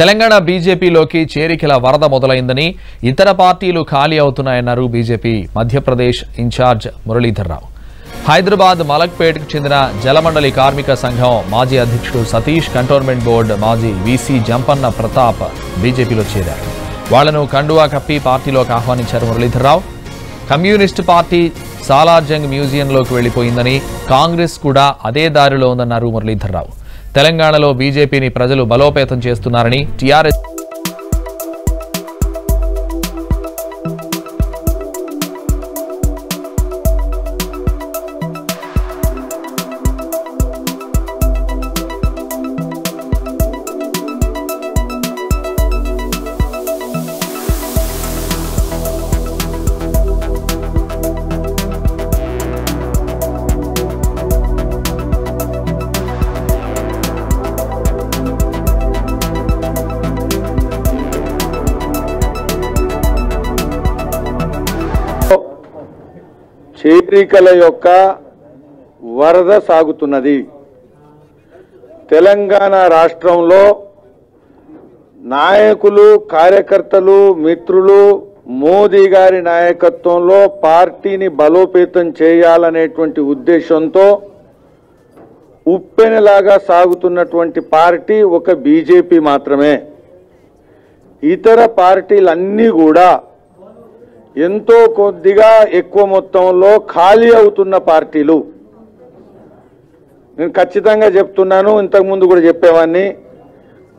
తెలంగాణ బీజేపీలోకి చేరికల వరద మొదలైందని ఇతర పార్టీలు ఖాళీ అవుతున్నాయన్నారు బీజేపీ మధ్యప్రదేశ్ ఇన్ఛార్జ్ మురళీధర్ రావు. హైదరాబాద్ మలక్పేట్కు చెందిన జలమండలి కార్మిక సంఘం మాజీ అధ్యక్షుడు సతీష్, కంటోన్మెంట్ బోర్డు మాజీ వీసీ జంపన్న ప్రతాప్ బీజేపీలో చేరారు. వాళ్లను కండువా కప్పి పార్టీలోకి ఆహ్వానించారు మురళీధర్ రావు. కమ్యూనిస్టు పార్టీ సాలార్జంగ్ మ్యూజియంలోకి వెళ్లిపోయిందని, కాంగ్రెస్ కూడా అదే దారిలో ఉందన్నారు మురళీధర్ రావు. తెలంగాణలో బీజేపీని ప్రజలు బలోపేతం చేస్తున్నారని, టీఆర్ఎస్ చేరికల యొక్క వరద సాగుతున్నది. తెలంగాణ రాష్ట్రంలో నాయకులు, కార్యకర్తలు, మిత్రులు మోదీ గారి నాయకత్వంలో పార్టీని బలోపేతం చేయాలనేటువంటి ఉద్దేశంతో ఉప్పెనలాగా సాగుతున్నటువంటి పార్టీ ఒక బీజేపీ మాత్రమే. ఇతర పార్టీలన్నీ కూడా ఎంతో కొద్దిగా ఎక్కువ మొత్తంలో ఖాళీ అవుతున్న పార్టీలు. నేను ఖచ్చితంగా చెప్తున్నాను, ఇంతకుముందు కూడా చెప్పేవాడిని,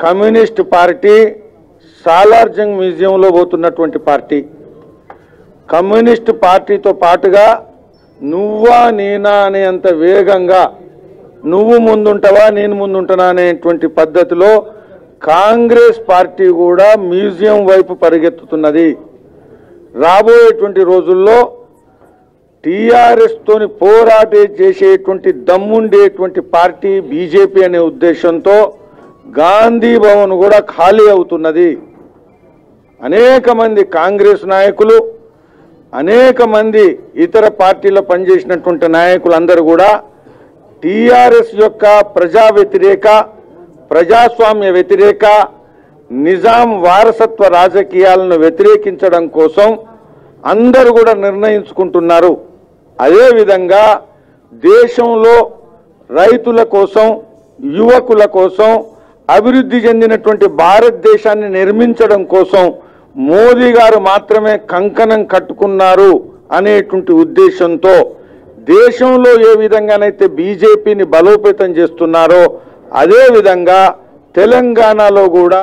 కమ్యూనిస్ట్ పార్టీ సాలార్జంగ్ మ్యూజియంలో పోతున్నటువంటి పార్టీ. కమ్యూనిస్ట్ పార్టీతో పాటుగా నువ్వా నేనా అనేంత వేగంగా నువ్వు ముందుంటావా నేను ముందుంటానా అనేటువంటి పద్ధతిలో కాంగ్రెస్ పార్టీ కూడా మ్యూజియం వైపు పరిగెత్తుతున్నది. రాబోయేటువంటి రోజుల్లో టీఆర్ఎస్ తోని పోరాటే చేసేటువంటి దమ్ముండేటువంటి పార్టీ బీజేపీ అనే ఉద్దేశంతో గాంధీ భవన్ కూడా ఖాళీ అవుతున్నది. అనేక మంది కాంగ్రెస్ నాయకులు, అనేక మంది ఇతర పార్టీలో పనిచేసినటువంటి నాయకులందరూ కూడా టీఆర్ఎస్ యొక్క ప్రజా వ్యతిరేక, ప్రజాస్వామ్య వ్యతిరేక, నిజాం వారసత్వ రాజకీయాలను వ్యతిరేకించడం కోసం అందరూ కూడా నిర్ణయించుకుంటున్నారు. అదేవిధంగా దేశంలో రైతుల కోసం, యువకుల కోసం, అభివృద్ధి చెందినటువంటి భారతదేశాన్ని నిర్మించడం కోసం మోదీ గారు మాత్రమే కంకణం కట్టుకున్నారు అనేటువంటి ఉద్దేశంతో దేశంలో ఏ విధంగానైతే బీజేపీని బలోపేతం చేస్తున్నారో అదేవిధంగా తెలంగాణలో కూడా